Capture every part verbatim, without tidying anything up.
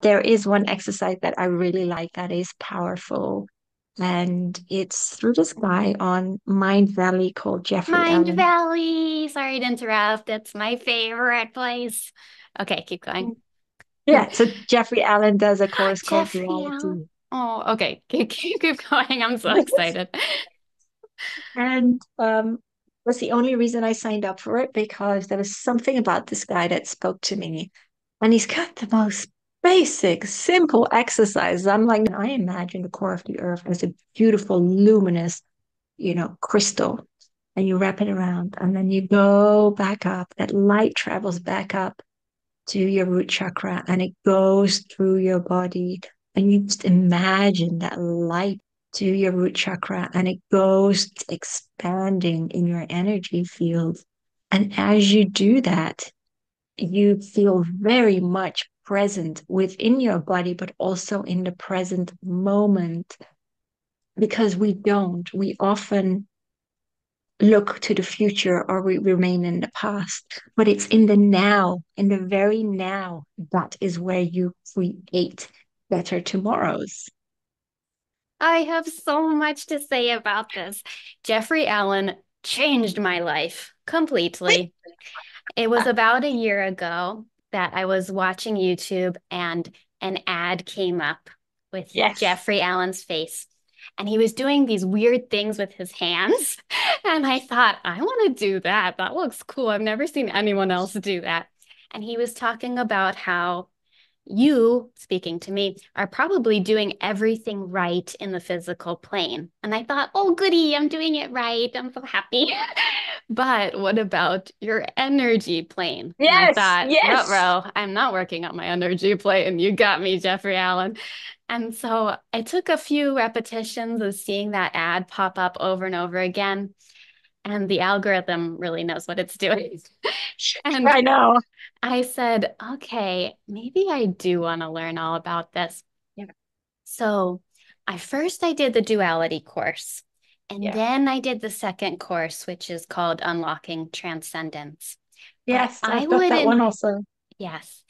there is one exercise that I really like that is powerful. And it's through this guy on Mindvalley called Jeffrey Allen. Mindvalley. Sorry to interrupt. That's my favorite place. Okay, keep going. Yeah, so Jeffrey Allen does a course called Duality. Oh, okay. Keep, keep, keep going. I'm so excited. And um, was the only reason I signed up for it, because there was something about this guy that spoke to me. And he's got the most basic, simple exercises. I'm like, I imagine the core of the earth as a beautiful, luminous, you know, crystal. And you wrap it around and then you go back up. That light travels back up to your root chakra and it goes through your body. And you just imagine that light to your root chakra and it goes expanding in your energy field. And as you do that, you feel very much present within your body, but also in the present moment. Because we don't, we often look to the future or we remain in the past, but it's in the now, in the very now, that is where you create better tomorrows. I have so much to say about this. Jeffrey Allen changed my life completely. It was about a year ago that I was watching YouTube and an ad came up with yes. Jeffrey Allen's face. And he was doing these weird things with his hands. And I thought, I want to do that. That looks cool. I've never seen anyone else do that. And he was talking about how you, speaking to me, are probably doing everything right in the physical plane. And I thought, oh, goody, I'm doing it right. I'm so happy. But what about your energy plane? Yes, and I thought, yes. Ruh-roh, I'm not working on my energy plane. You got me, Jeffrey Allen. And so I took a few repetitions of seeing that ad pop up over and over again. And the algorithm really knows what it's doing. And I know. I said, okay, maybe I do want to learn all about this. Yeah. So I first I did the duality course. And yeah. then I did the second course, which is called Unlocking Transcendence. Yes, I got that one also. Yes.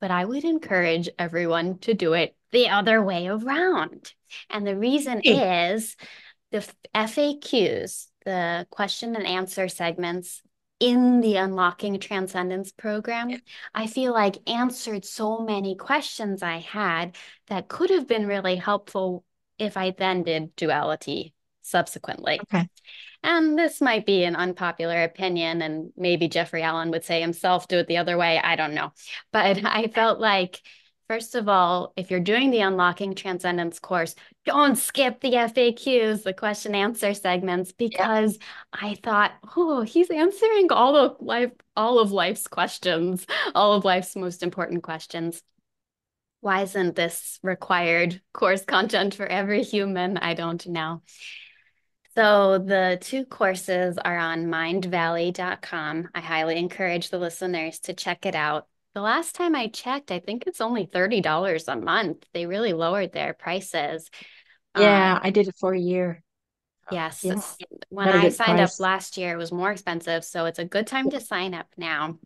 But I would encourage everyone to do it the other way around. And the reason yeah. is the F A Qs, the question and answer segments in the Unlocking Transcendence program, yeah. I feel like answered so many questions I had that could have been really helpful if I then did duality subsequently. Okay. And this might be an unpopular opinion, and maybe Jeffrey Allen would say himself, do it the other way. I don't know. But I felt like, first of all, if you're doing the Unlocking Transcendence course, don't skip the F A Qs, the question answer segments, because yeah. I thought, oh, he's answering all of life, all of life's questions, all of life's most important questions. Why isn't this required course content for every human? I don't know. So the two courses are on mindvalley dot com. I highly encourage the listeners to check it out. The last time I checked, I think it's only thirty dollars a month. They really lowered their prices. Yeah, um, I did it for a year. Yes. Yeah. When I signed price. up last year, it was more expensive. So it's a good time to sign up now.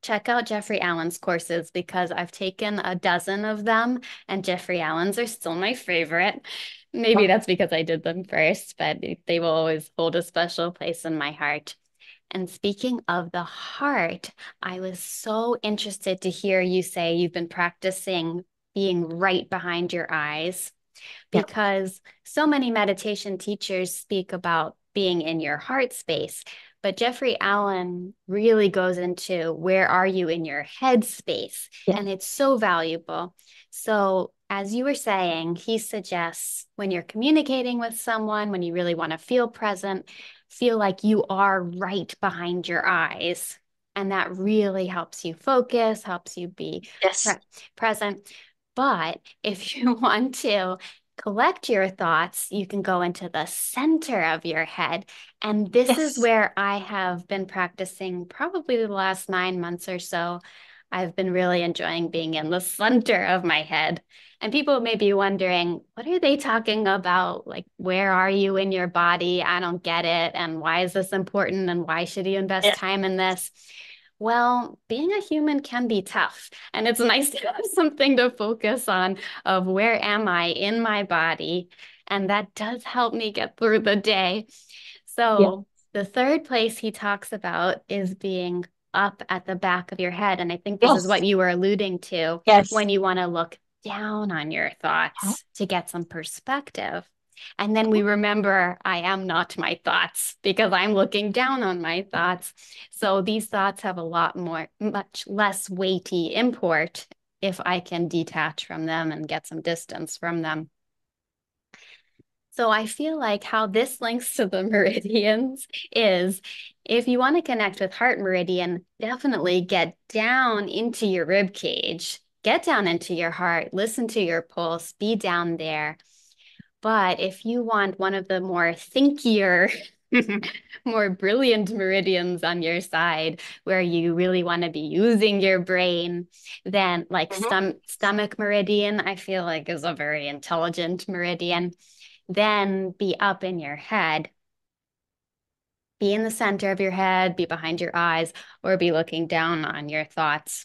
Check out Jeffrey Allen's courses, because I've taken a dozen of them and Jeffrey Allen's are still my favorite. Maybe that's because I did them first, but they will always hold a special place in my heart. And speaking of the heart, I was so interested to hear you say you've been practicing being right behind your eyes, because yeah. so many meditation teachers speak about being in your heart space, but Jeffrey Allen really goes into where are you in your head space, yeah. and it's so valuable. So as you were saying, he suggests when you're communicating with someone, when you really want to feel present, feel like you are right behind your eyes. And that really helps you focus, helps you be yes. pre- present. But if you want to collect your thoughts, you can go into the center of your head. And this yes. is where I have been practicing probably the last nine months or so. I've been really enjoying being in the center of my head. And people may be wondering, what are they talking about? Like, where are you in your body? I don't get it. And why is this important? And why should you invest yeah. time in this? well, being a human can be tough. And it's nice to have something to focus on of where am I in my body? And that does help me get through the day. So yeah. The third place he talks about is being up at the back of your head. And I think this yes. is what you were alluding to yes. when you want to look down on your thoughts yeah. to get some perspective. And then we remember, I am not my thoughts because I'm looking down on my thoughts. So these thoughts have a lot more, much less weighty import if I can detach from them and get some distance from them. So I feel like how this links to the meridians is if you want to connect with heart meridian, definitely get down into your rib cage, get down into your heart, listen to your pulse, be down there. But if you want one of the more thinkier, more brilliant meridians on your side, where you really want to be using your brain, then like mm-hmm. stom- stomach meridian, I feel like is a very intelligent meridian. Then be up in your head. Be in the center of your head, be behind your eyes, or be looking down on your thoughts.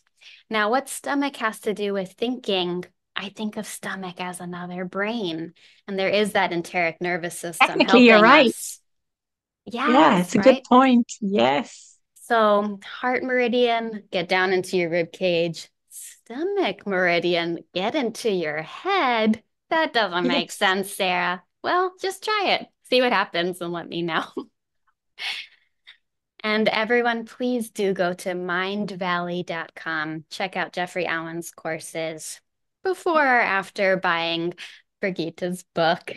Now, what stomach has to do with thinking, I think of stomach as another brain. And there is that enteric nervous system. Technically, you're right. Us. Yes, yeah, it's a right? good point. Yes. So heart meridian, get down into your rib cage. Stomach meridian, get into your head. That doesn't make yes. sense, Sarah. Well, just try it. See what happens and let me know. And everyone, please do go to mindvalley dot com. Check out Jeffrey Allen's courses before or after buying Brigitta's book.